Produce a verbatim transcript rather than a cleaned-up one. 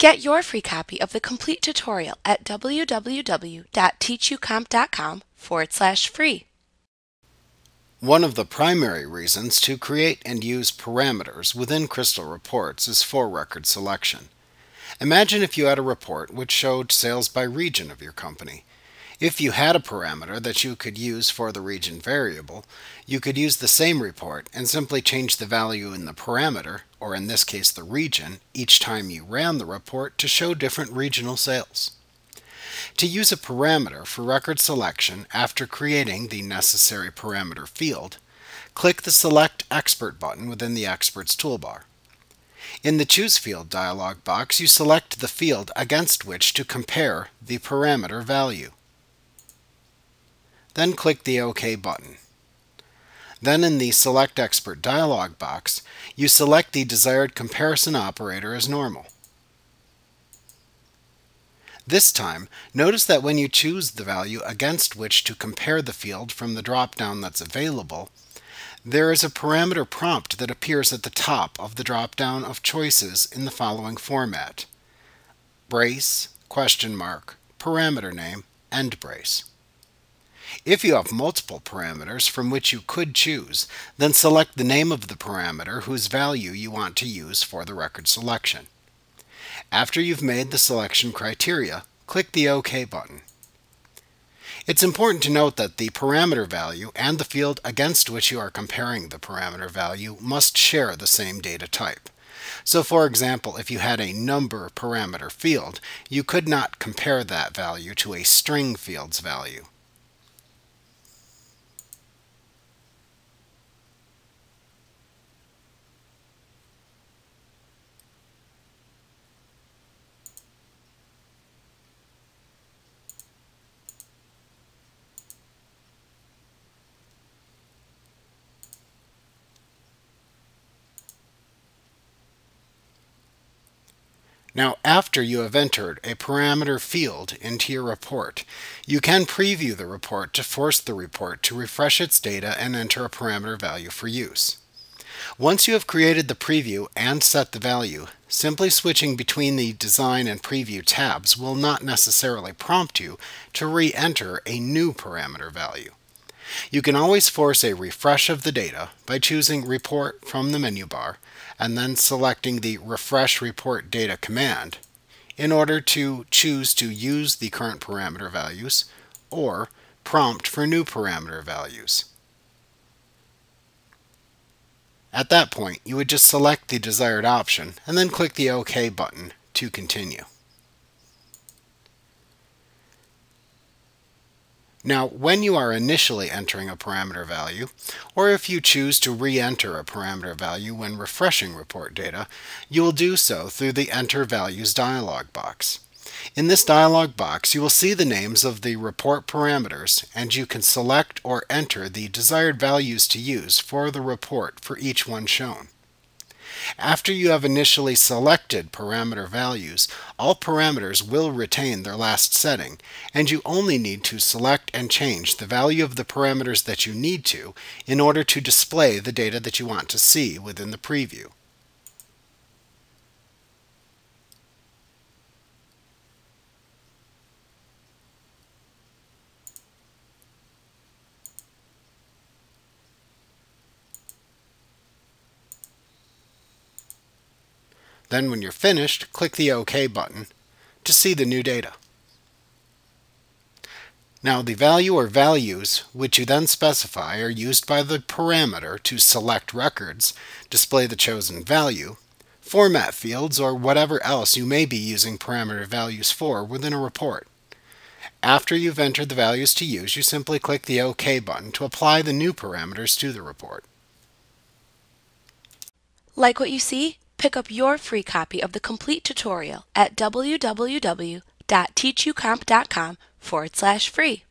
Get your free copy of the complete tutorial at w w w dot teach u comp dot com forward slash free. One of the primary reasons to create and use parameters within Crystal reports is for record selection. Imagine if you had a report which showed sales by region of your company. If you had a parameter that you could use for the region variable, you could use the same report and simply change the value in the parameter, or in this case the region, each time you ran the report to show different regional sales. To use a parameter for record selection after creating the necessary parameter field, click the Select Expert button within the Experts toolbar. In the Choose Field dialog box, you select the field against which to compare the parameter value. Then click the OK button. Then in the Select Expert dialog box, you select the desired comparison operator as normal. This time, notice that when you choose the value against which to compare the field from the drop-down that's available, there is a parameter prompt that appears at the top of the drop-down of choices in the following format: brace, question mark, parameter name, end brace. If you have multiple parameters from which you could choose, then select the name of the parameter whose value you want to use for the record selection. After you've made the selection criteria, click the OK button. It's important to note that the parameter value and the field against which you are comparing the parameter value must share the same data type. So, for example, if you had a number parameter field, you could not compare that value to a string field's value. Now, after you have entered a parameter field into your report, you can preview the report to force the report to refresh its data and enter a parameter value for use. Once you have created the preview and set the value, simply switching between the Design and Preview tabs will not necessarily prompt you to re-enter a new parameter value. You can always force a refresh of the data by choosing Report from the menu bar and then selecting the Refresh Report Data command in order to choose to use the current parameter values or prompt for new parameter values. At that point, you would just select the desired option and then click the OK button to continue. Now, when you are initially entering a parameter value, or if you choose to re-enter a parameter value when refreshing report data, you will do so through the Enter Values dialog box. In this dialog box, you will see the names of the report parameters, and you can select or enter the desired values to use for the report for each one shown. After you have initially selected parameter values, all parameters will retain their last setting, and you only need to select and change the value of the parameters that you need to in order to display the data that you want to see within the preview. Then when you're finished, click the OK button to see the new data. Now, the value or values which you then specify are used by the parameter to select records, display the chosen value, format fields, or whatever else you may be using parameter values for within a report. After you've entered the values to use, you simply click the OK button to apply the new parameters to the report. Like what you see? Pick up your free copy of the complete tutorial at w w w dot teach u comp dot com forward slash free.